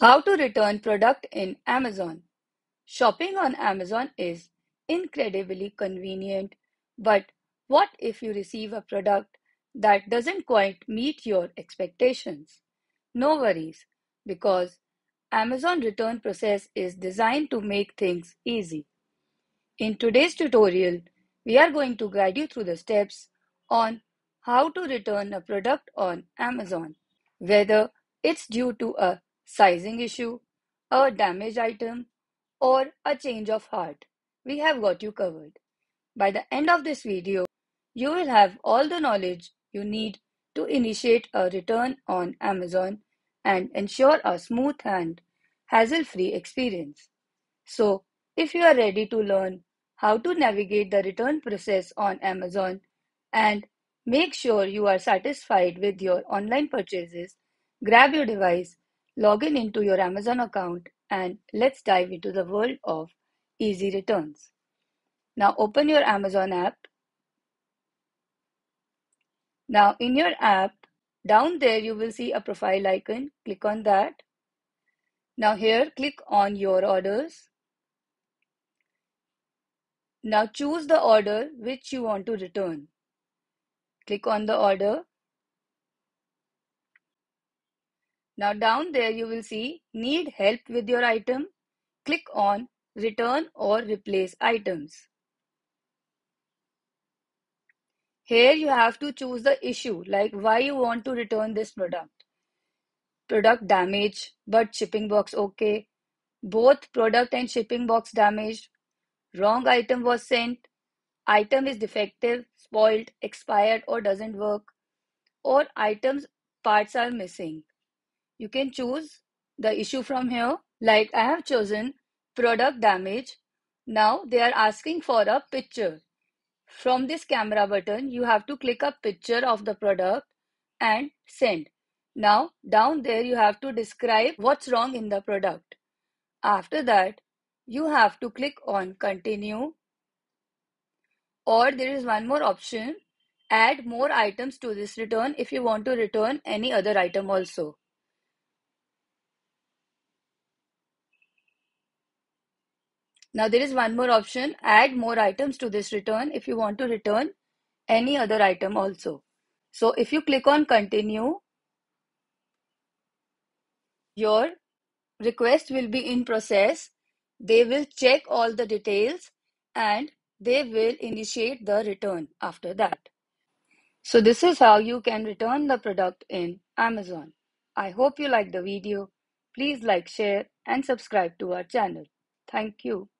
How to return product in Amazon. Shopping on Amazon is incredibly convenient, but what if you receive a product that doesn't quite meet your expectations? No worries, because Amazon return process is designed to make things easy. In today's tutorial, we are going to guide you through the steps on how to return a product on Amazon, whether it's due to a sizing issue, a damaged item, or a change of heart. We have got you covered. By the end of this video, you will have all the knowledge you need to initiate a return on Amazon and ensure a smooth and hassle-free experience. So, if you are ready to learn how to navigate the return process on Amazon and make sure you are satisfied with your online purchases, grab your device, log in into your Amazon account, and let's dive into the world of easy returns. Now open your Amazon app. Now in your app, down there you will see a profile icon. Click on that. Now here, click on your orders. Now choose the order which you want to return. Click on the order. Now down there you will see need help with your item. Click on return or replace items. Here you have to choose the issue, like why you want to return this product. Product damage but shipping box okay. Both product and shipping box damaged. Wrong item was sent. Item is defective, spoiled, expired, or doesn't work. Or items parts are missing. You can choose the issue from here. Like I have chosen product damage. Now they are asking for a picture. From this camera button, you have to click a picture of the product and send. Now down there you have to describe what's wrong in the product. After that, you have to click on continue. Or there is one more option. Add more items to this return if you want to return any other item also. Now there is one more option, add more items to this return if you want to return any other item also. So if you click on continue, your request will be in process. They will check all the details and they will initiate the return after that. So this is how you can return the product in Amazon. I hope you liked the video. Please like, share, and subscribe to our channel. Thank you.